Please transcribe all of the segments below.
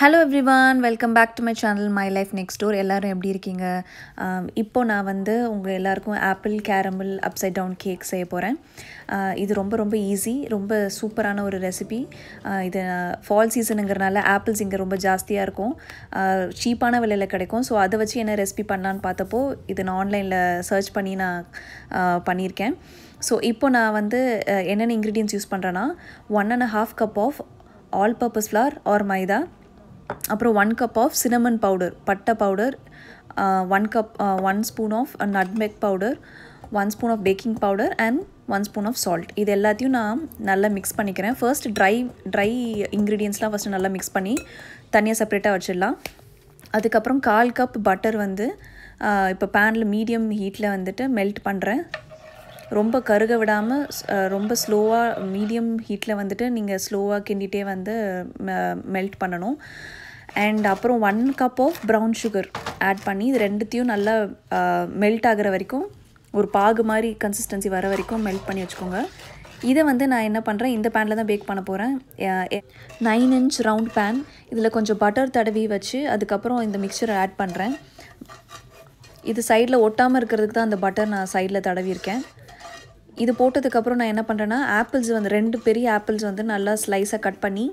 Hello everyone, welcome back to my channel my life next door. எல்லோரும் எப்படி இருக்கீங்க? இப்போ நான் வந்து உங்கள் எல்லாேருக்கும் apple caramel upside down cake செய்ய போகிறேன். இது ரொம்ப ஈஸி, ரொம்ப சூப்பரான ஒரு ரெசிபி. இது ஃபால் சீசனுங்கிறனால ஆப்பிள்ஸ் இங்கே ரொம்ப ஜாஸ்தியாக இருக்கும், சீப்பான விலையில் கிடைக்கும். ஸோ அதை வச்சு என்ன ரெசிபி பண்ணலான்னு பார்த்தப்போ இது நான் ஆன்லைனில் சர்ச் பண்ணி நான் பண்ணியிருக்கேன். ஸோ இப்போ நான் வந்து என்னென்ன இன்க்ரீடியன்ஸ் யூஸ் பண்ணுறேன்னா 1.5 cup of all purpose flour or maida, அப்புறம் 1 cup ஆஃப் சினமன் பவுடர், பட்டை powder, 1 spoon of nutmeg powder, 1 spoon of baking powder and 1 spoon of salt. இது எல்லாத்தையும் நான் நல்லா மிக்ஸ் பண்ணிக்கிறேன். ஃபர்ஸ்ட் ட்ரை இன்க்ரீடியன்ஸ்லாம் ஃபஸ்ட்டு நல்லா மிக்ஸ் பண்ணி தனியாக செப்பரேட்டாக வச்சிடலாம். அதுக்கப்புறம் 1/4 cup பட்டர் வந்து இப்போ பேனில் மீடியம் ஹீட்டில் வந்துட்டு மெல்ட் பண்ணுறேன். ரொம்ப கருக விடாமல் ரொம்ப ஸ்லோவாக மீடியம் ஹீட்டில் வந்துட்டு நீங்கள் ஸ்லோவாக கிண்டிகிட்டே வந்து மெல்ட் பண்ணணும். அண்ட் அப்புறம் 1 cup of brown sugar add பண்ணி இது ரெண்டுத்தையும் நல்லா மெல்ட் ஆகிற வரைக்கும், ஒரு பாகு மாதிரி கன்சிஸ்டன்சி வர வரைக்கும் மெல்ட் பண்ணி வச்சுக்கோங்க. இதை வந்து நான் என்ன பண்ணுறேன், இந்த பேனில் தான் பேக் பண்ண போகிறேன். 9 inch ரவுண்ட் பேன், இதில் கொஞ்சம் பட்டர் தடவி வச்சு அதுக்கப்புறம் இந்த மிக்சரை ஆட் பண்ணுறேன். இது சைடில் ஒட்டாமல் இருக்கிறதுக்கு தான் அந்த பட்டர் நான் சைடில் தடவியிருக்கேன். இது போட்டதுக்கப்புறம் நான் என்ன பண்ணுறேன்னா ஆப்பிள்ஸ் வந்து 2 பெரிய ஆப்பிள்ஸ் வந்து நல்லா ஸ்லைஸாக கட் பண்ணி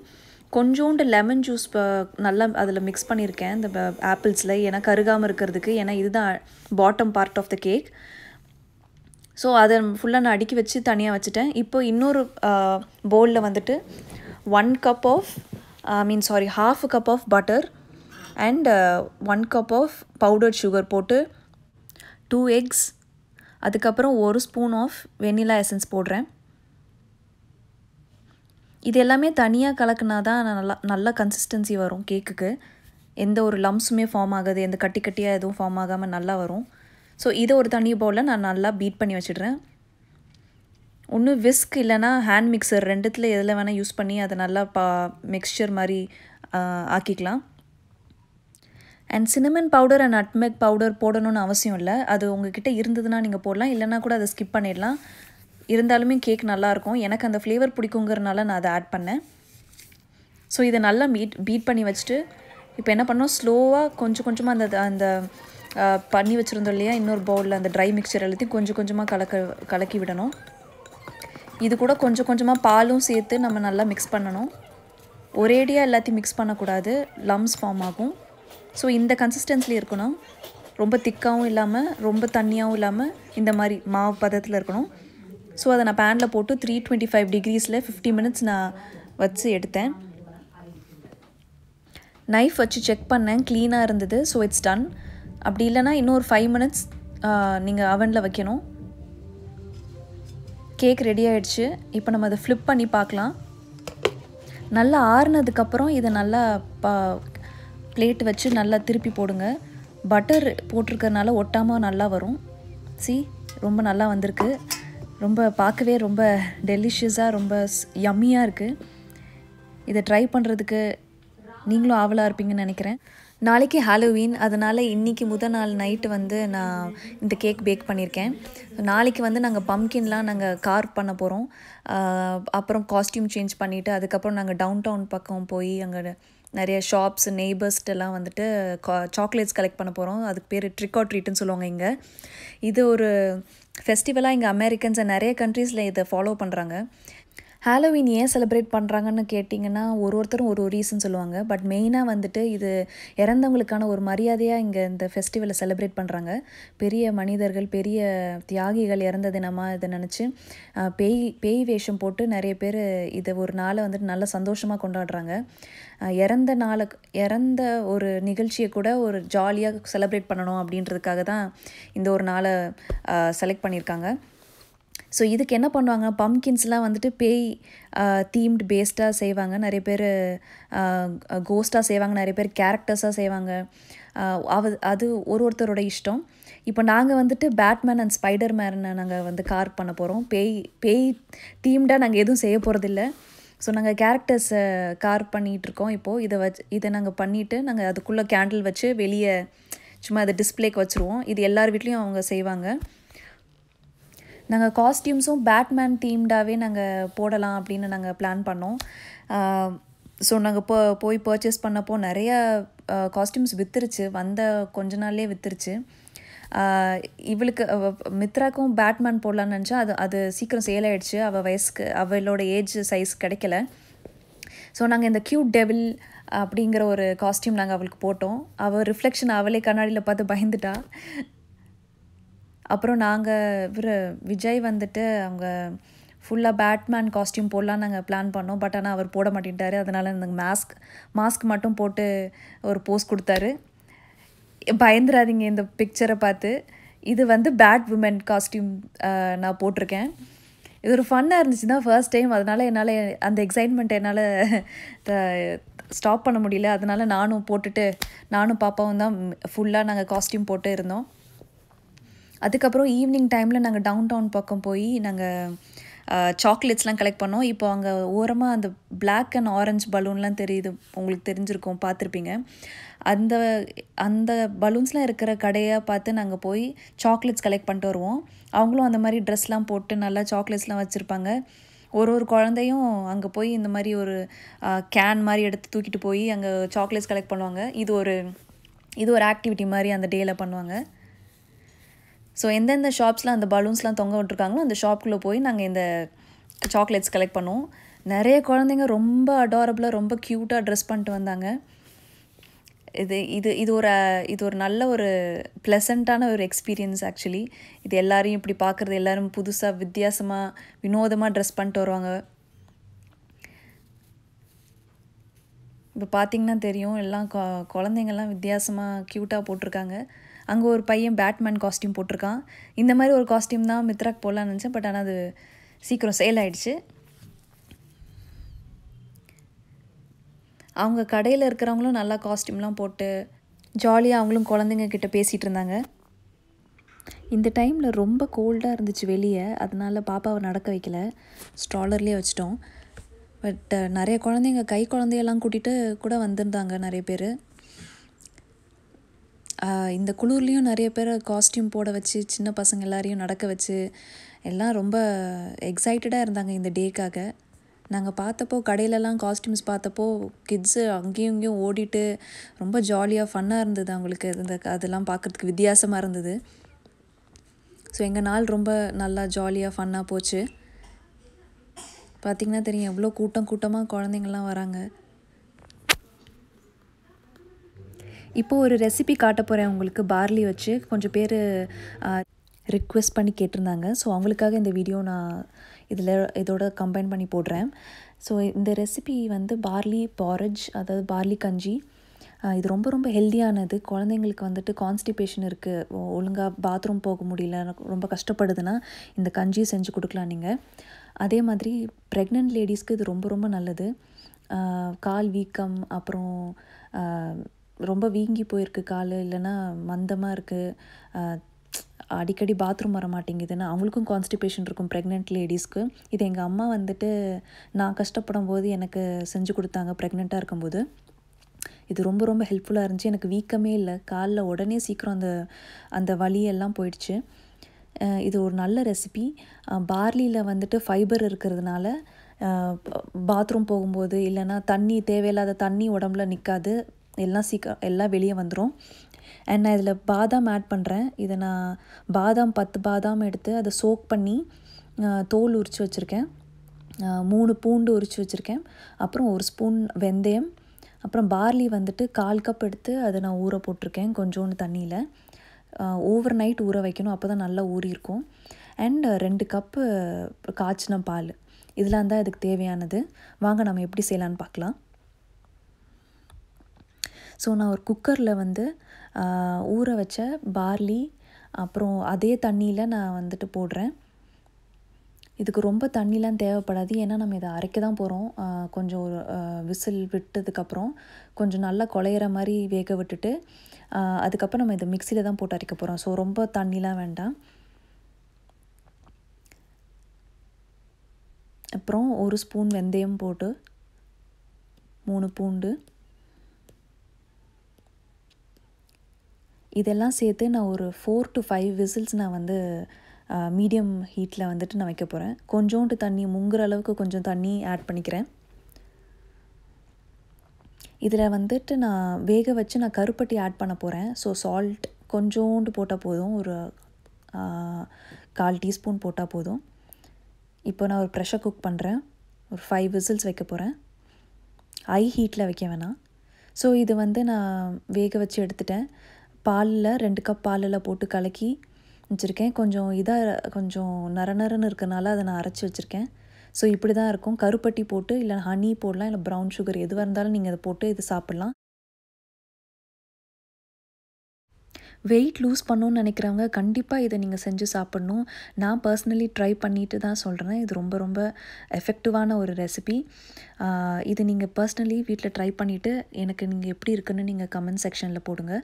கொஞ்சோண்டு லெமன் ஜூஸ் நல்லா அதில் மிக்ஸ் பண்ணியிருக்கேன் இந்த ஆப்பிள்ஸில், ஏன்னா கருகாமல் இருக்கிறதுக்கு. ஏன்னா இதுதான் bottom part of the cake. So அதை ஃபுல்லாக நான் அடுக்கி வச்சு தனியாக வச்சுட்டேன். இப்போ இன்னொரு பவுலில் வந்துட்டு 1 cup of ½ cup of butter and 1 cup of powdered sugar போட்டு 2 eggs, அதுக்கப்புறம் 1 spoon ஆஃப் வெனிலா எசன்ஸ் போடுறேன். இது எல்லாமே தனியாக கலக்குனா தான் நல்லா கன்சிஸ்டன்சி வரும் கேக்குக்கு. எந்த ஒரு லம்ஸுமே ஃபார்ம் ஆகாது, எந்த கட்டி கட்டியாக எதுவும் ஃபார்ம் ஆகாமல் நல்லா வரும். ஸோ இதை ஒரு தனி பவுலில் நான் நல்லா பீட் பண்ணி வச்சிடுறேன். ஒன்று விஸ்க் இல்லைனா ஹேண்ட் மிக்சர், ரெண்டுத்தில் எதில் வேணால் யூஸ் பண்ணி அதை நல்லா மிக்சர் மாதிரி ஆக்கிக்கலாம். And cinnamon powder and nutmeg powder போடணும்னு அவசியம் இல்லை, அது உங்ககிட்ட இருந்ததுன்னா நீங்கள் போடலாம், இல்லைனா கூட அதை ஸ்கிப் பண்ணிடலாம். இருந்தாலுமே கேக் நல்லாயிருக்கும். எனக்கு அந்த ஃப்ளேவர் பிடிக்குங்கிறனால நான் அதை ஆட் பண்ணேன். ஸோ இதை நல்லா பீட் பண்ணி வச்சுட்டு இப்போ என்ன பண்ணோம், ஸ்லோவாக கொஞ்சமாக அந்த அந்த பண்ணி வச்சுருந்தோம் இல்லையா இன்னொரு பவுலில் அந்த ட்ரை மிக்சர் எல்லாத்தையும் கொஞ்சமாக கலக்கி விடணும். இது கூட கொஞ்சமாக பாலும் சேர்த்து நம்ம நல்லா மிக்ஸ் பண்ணணும். ஒரேடியாக எல்லாத்தையும் மிக்ஸ் பண்ணக்கூடாது, லம்ஸ் ஃபார்ம் ஆகும். ஸோ இந்த கன்சிஸ்டன்ஸ்லேயே இருக்கணும், ரொம்ப திக்காகவும் இல்லாமல் ரொம்ப தண்ணியாகவும் இல்லாமல் இந்த மாதிரி மாவு பதத்தில் இருக்கணும். ஸோ அதை நான் பேனில் போட்டு 325 degrees 50 minutes நான் வச்சு எடுத்தேன். நைஃப் வச்சு செக் பண்ணேன், க்ளீனாக இருந்தது. So it's done. அப்படி இல்லைனா இன்னும் ஒரு 5 minutes நீங்கள் அவனில் வைக்கணும். கேக் ரெடி ஆகிடுச்சு. இப்போ நம்ம அதை ஃப்ளிப் பண்ணி பார்க்கலாம். நல்லா ஆறுனதுக்கப்புறம் இதை நல்லா பிளேட் வச்சு நல்லா திருப்பி போடுங்க. பட்டர் போட்டிருக்கறனால ஒட்டாமல் நல்லா வரும். சி, ரொம்ப நல்லா வந்திருக்கு. ரொம்ப பார்க்கவே ரொம்ப டெலிஷியஸாக, ரொம்ப யம்மியாக இருக்குது. இதை ட்ரை பண்ணுறதுக்கு நீங்களும் ஆவலாக இருப்பீங்கன்னு நினைக்கிறேன். நாளைக்கு ஹாலோவீன், அதனால் இன்றைக்கி முதல் நாள் நைட்டு வந்து நான் இந்த கேக் பேக் பண்ணியிருக்கேன். நாளைக்கு வந்து நாங்கள் பம்ப்கின்லாம் நாங்கள் கார்வ் பண்ண போகிறோம். அப்புறம் காஸ்டியூம் சேஞ்ச் பண்ணிவிட்டு அதுக்கப்புறம் நாங்கள் டவுன் டவுன் பக்கம் போய் அங்கே நிறைய ஷாப்ஸ், நெய்பர்ஸ்டெல்லாம் வந்துட்டு சாக்லேட்ஸ் கலெக்ட் பண்ண போகிறோம். அதுக்கு பேர் ட்ரிக் ஆர் ட்ரீட்னு சொல்லுவாங்க இங்கே. இது ஒரு ஃபெஸ்டிவலாக இங்கே அமெரிக்கன்ஸை நிறைய கண்ட்ரீஸில் இதை ஃபாலோ பண்ணுறாங்க. ஹாலோவீன் ஏன் செலிப்ரேட் பண்ணுறாங்கன்னு கேட்டிங்கன்னா ஒருத்தரும் ஒரு ரீசன் சொல்லுவாங்க. பட் மெயினாக வந்துட்டு இது இறந்தவங்களுக்கான ஒரு மரியாதையாக இங்கே இந்த ஃபெஸ்டிவலை செலிப்ரேட் பண்ணுறாங்க. பெரிய மனிதர்கள், பெரிய தியாகிகள் இறந்த தினமாக இதை நினச்சி பேய் வேஷம் போட்டு நிறைய பேர் இதை ஒரு நாளை வந்துட்டு நல்லா சந்தோஷமாக கொண்டாடுறாங்க. இறந்த ஒரு நிகழ்ச்சியை கூட ஒரு ஜாலியாக செலிப்ரேட் பண்ணணும் அப்படின்றதுக்காக தான் இந்த ஒரு நாளை செலக்ட் பண்ணியிருக்காங்க. ஸோ இதுக்கு என்ன பண்ணுவாங்க, பம்ப்கின்ஸ்லாம் வந்துட்டு பேய் தீம்டு பேஸ்டாக செய்வாங்க, நிறைய பேர் கோஸ்டாக செய்வாங்க, நிறைய பேர் கேரக்டர்ஸாக செய்வாங்க. அது ஒருத்தரோட இஷ்டம். இப்போ நாங்கள் வந்துட்டு பேட்மேன் அண்ட் ஸ்பைடர்மேனை நாங்கள் வந்து கார்வ் பண்ண போகிறோம். பேய் தீம்டாக நாங்கள் எதுவும் செய்ய போகிறதில்ல. ஸோ நாங்கள் கேரக்டர்ஸை கார்வ் பண்ணிகிட்ருக்கோம். இப்போது இதை நாங்கள் பண்ணிவிட்டு நாங்கள் அதுக்குள்ளே கேண்டில் வச்சு வெளியே சும்மா அதை டிஸ்பிளேக்கு வச்சுருவோம். இது எல்லார் வீட்லேயும் அவங்க செய்வாங்க. நாங்கள் காஸ்டியூம்ஸும் பேட்மேன் தீம்டாகவே நாங்கள் போடலாம் அப்படின்னு நாங்கள் பிளான் பண்ணோம். So நாங்க போய் பர்ச்சேஸ் பண்ணப்போ நிறைய காஸ்டியூம்ஸ் வித்துருச்சு வந்த கொஞ்ச நாள்லயே வித்துருச்சு இவளுக்கு மித்ராக்கும் பேட்மேன் போடலாம்னு நினைச்சா அது சீக்கிரம் சேல் ஆயிடுச்சு அவ வயசுக்கு அவளோட ஏஜ் சைஸ் கிடைக்கல சோ நாங்க இந்த கியூட் டெவில் அப்படிங்கற ஒரு காஸ்டியூம் நாங்க அவளுக்கு போட்டோம் அவ ரிஃப்ளெக்ஷன் அவளே கண்ணாடியில பார்த்து பயந்துட்டா அப்புறம் நாங்க விஜய் வந்துட்டு அவங்க ஃபுல்லா பேட்மேன் காஸ்டியூம் போடலாம் நாங்க பிளான் பண்ணோம் பட் انا அவர் போட மாட்டேன்டாரு அதனால அந்த மாஸ்க் மட்டும் போட்டு ஒரு போஸ் கொடுத்தாரு பயந்துறாதீங்க இந்த பிக்சரை பார்த்து இது வந்து பேட் வுமன் காஸ்டியூம் நான் போட்டுர்க்கேன் இது ஒரு ஃபன்னா இருந்துச்சு தான் ஃபர்ஸ்ட் டைம் அதனால என்னால அந்த எக்ஸைட்மென்ட் என்னால ஸ்டாப் பண்ண முடியல அதனால நானும் போட்டுட்டு நானும் பாப்பாவும் தான் ஃபுல்லா நாங்க காஸ்டியூம் போட்டு இருந்தோம் அதுக்கு அப்புறம் ஈவினிங் டைம்ல நாங்க டவுன்டவுன் பக்கம் போய் நாங்க சாக்லேட்ஸ்லாம் கலெக்ட் பண்ணோம் இப்போ அங்க ஓரமா அந்த black and orange பலூன்லாம் தெரியுது உங்களுக்கு தெரிஞ்சிருக்கும் பாத்திருப்பீங்க அந்த பலூன்ஸ்லாம் இருக்கிற கடையா பார்த்து நாங்க போய் சாக்லேட்ஸ் கலெக்ட் பண்ணிட்டு வருவோம் அவங்களும் அந்த மாதிரி Dressலாம் போட்டு நல்லா சாக்லேட்ஸ்லாம் வச்சிருப்பாங்க ஒரு குழந்தையும் அங்க போய் இந்த மாதிரி ஒரு கேன் மாதிரி எடுத்து தூக்கிட்டு போய் அங்க சாக்லேட்ஸ் கலெக்ட் பண்ணுவாங்க இது ஒரு ஆக்டிவிட்டி மாதிரி அந்த டேல பண்ணுவாங்க So in the shops la and the balloons la thonga vittirukangalo and the shop ku poi nanga inda chocolates collect pannom nariya kolandinga romba adorable romba cute ah dress pannittu vandanga இது ஒரு நல்ல ஒரு pleasant ஆன ஒரு experience actually இது எல்லாரையும் இப்படி பார்க்கிறது எல்லாரும் புதுசா வித்தியாசமா வினோதமா dress பண்ணிட்டு வருவாங்க இப்ப பாத்தீங்கன்னா தெரியும் எல்லாம் குழந்தைகள் எல்லாம் வித்தியாசமா cute ah போட்டுருக்காங்க அங்க ஒரு பையன் பேட்மேன் காஸ்டியூம் போட்டுருக்கான் இந்த மாதிரி ஒரு காஸ்டியூம் தான் மித்ராக் போடலாம்னு நினைச்சேன் பட் انا அது சீக்கிரம் சேல் ஆயிடுச்சு அவங்க கடையில இருக்குறவங்களும் நல்ல காஸ்டியூம்லாம் போட்டு ஜாலியா அவங்களும் குழந்தைங்க கிட்ட பேசிட்டு இருந்தாங்க இந்த டைம்ல ரொம்ப கோல்டா இருந்துச்சு வெளிய அதனால பாப்பாவை நடக்க வைக்கல ஸ்ட்ராலர்லயே வச்சிட்டோம் பட் நிறைய குழந்தைங்க கை குழந்தை எல்லாம் கூட்டிட்டு கூட வந்திருந்தாங்க நிறைய பேர் இந்த குளூர்லயும் நிறைய பேர் காஸ்டியூம் போட வச்சு சின்ன பசங்க எல்லாரையும் நடக்க வச்சு எல்லாம் ரொம்ப எக்ஸைட்டடா இருந்தாங்க இந்த டேக்காக நாங்க பார்த்தப்போ கடையில எல்லாம் காஸ்டியூம்ஸ் பார்த்தப்போ கிட்ஸ் அங்கேயும் ஓடிட்டு ரொம்ப ஜாலியா ஃபன்னா இருந்தது அவங்களுக்கு அதெல்லாம் பார்க்கிறதுக்கு வித்தியாசமா இருந்தது சோ எங்க நாள் ரொம்ப நல்லா ஜாலியா ஃபன்னா போச்சு பாத்தீங்கன்னா தெரியும் எவ்ளோ கூட்டமா குழந்தைகள் எல்லாம் வராங்க இப்போ ஒரு ரெசிபி காட்ட போறேன் உங்களுக்கு barley வச்சு கொஞ்சம் பேர் ரிக்வெஸ்ட் பண்ணி கேட்டிருந்தாங்க சோ அவங்களுக்காக இந்த வீடியோ நான் இதோட கம்பைன் பண்ணி போடுறேன் சோ இந்த ரெசிபி வந்து barley porridge அதாவது barley கஞ்சி இது ரொம்ப ஹெல்தியானது குழந்தைகளுக்கு வந்துட்டு கான்ஸ்டிபேஷன் இருக்கு ஒழுங்கா பாத்ரூம் போக முடியல ரொம்ப கஷ்டப்படுதுனா இந்த கஞ்சி செஞ்சு கொடுக்கலாம் நீங்க அதே மாதிரி பிரெக்னன்ட் லேடிஸ்க்கு இது ரொம்ப நல்லது கால் வீக்கம் அப்புறம் ரொம்ப வீங்கி போயிருக்கு கால் இல்லனா மந்தமா இருக்கு அடிக்கடி பாத்ரூம் வர மாட்டேங்குதுனா அவங்களுக்கும் கான்ஸ்டிபேஷன் இருக்கும் பிரெக்னன்ட் லேடிஸ்க்கு இது எங்க அம்மா வந்துட்டு நான் கஷ்டப்படும்போது எனக்கு செஞ்சு கொடுத்தாங்க பிரெக்னன்ட்டா இருக்கும்போது இது ரொம்ப ஹெல்ப்ஃபுல்லா இருந்துச்சு எனக்கு வீக்கமே இல்ல கால்ல உடனே சீக்கிரம் அந்த வலி எல்லாம் போயிடுச்சு இது ஒரு நல்ல ரெசிபி barleyல வந்துட்டு ஃபைபர் இருக்குிறதுனால பாத்ரூம் போகும்போது இல்லனா தண்ணி தேவையில்லாத தண்ணி உடம்புல நிக்காது எல்லாம் வெளிய வந்துரும் and நான் இதல பாதாம் ஆட் பண்றேன் இத நான் பாதாம் 10 பாதாம் எடுத்து அத சோக் பண்ணி தோல் உரிச்சு வச்சிருக்கேன் 3 பூண்டு உரிச்சு வச்சிருக்கேன் அப்புறம் 1 ஸ்பூன் வெந்தயம் அப்புறம் barley வந்துட்டு 1/4 கப் எடுத்து அத நான் ஊற போட்டுர்க்கேன் கொஞ்சோண்டு தண்ணியில ஓவர் நைட் ஊற வைக்கணும் அப்பதான் நல்லா ஊறி இருக்கும் and 2 கப் காய்ச்சன பால் இதெல்லாம் தான் இதுக்கு தேவையானது வாங்க நாம எப்படி செய்யலாம்னு பார்க்கலாம் சோ நான் ஒரு குக்கர்ல வந்து ஊற வச்ச barley அப்புறம் அதே தண்ணியில நான் வந்துட்டு போடுறேன் இதுக்கு ரொம்ப தண்ணிலாம் தேவைப்படாது ஏன்னா நம்ம இத அரைக்க தான் போறோம் கொஞ்சம் ஒரு விசில் விட்டதுக்கு அப்புறம் கொஞ்சம் நல்லா கொலையற மாதிரி வேக விட்டுட்டு அதுக்கு அப்புறம் நம்ம இத மிக்ஸில தான் போட்டு அரைக்க போறோம் சோ ரொம்ப தண்ணிலாம் வேண்டாம் அப்புறம் 1 ஸ்பூன் வெந்தயம் போட்டு 3 பூண்டு இதெல்லாம் சேர்த்து நான் ஒரு 4 to 5 whistles நான் வந்து மீடியம் ஹீட்ல வந்துட்டு நான் வைக்க போறேன் கொஞ்சோண்டு தண்ணி முங்குற அளவுக்கு கொஞ்சம் தண்ணி ஆட் பண்ணிக்கிறேன் இதில் வந்துட்டு நான் வேக வச்சு நான் கருப்பட்டி ஆட் பண்ண போகிறேன். ஸோ சால்ட் கொஞ்சோண்டு போட்டால் போதும், ஒரு 1/4 டீஸ்பூன் போட்டால் போதும். இப்போ நான் ஒரு ப்ரெஷர் குக் பண்ணுறேன். ஒரு 5 விசில்ஸ் வைக்க போகிறேன். ஹை ஹீட்டில் வைக்க வேணாம். ஸோ இது வந்து நான் வேக வச்சு எடுத்துட்டேன். பாலில் 2 கப் பாலில் போட்டு கலக்கி வச்சுருக்கேன். கொஞ்சம் இதாக கொஞ்சம் நரநரன்னு இருக்கனால அதை நான் அரைச்சி வச்சுருக்கேன். ஸோ இப்படி தான் இருக்கும். கருப்பட்டி போட்டு இல்லை ஹனி போடலாம், இல்லை ப்ரௌன் சுகர் எதுவாக இருந்தாலும் நீங்கள் அதை போட்டு இது சாப்பிட்லாம். வெயிட் லூஸ் பண்ணணும்னு நினைக்கிறவங்க கண்டிப்பாக இதை நீங்கள் செஞ்சு சாப்பிட்ணும். நான் பர்சனலி ட்ரை பண்ணிட்டு தான் சொல்கிறேன். இது ரொம்ப ரொம்ப எஃபெக்டிவான ஒரு ரெசிபி. இது நீங்கள் பர்சனலி வீட்டில் ட்ரை பண்ணிவிட்டு எனக்கு நீங்கள் எப்படி இருக்குன்னு நீங்கள் கமெண்ட் செக்ஷனில் போடுங்க.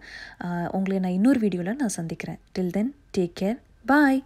உங்களை நான் இன்னொரு வீடியோவில் நான் சந்திக்கிறேன். டில் தென், டேக் கேர், பாய்.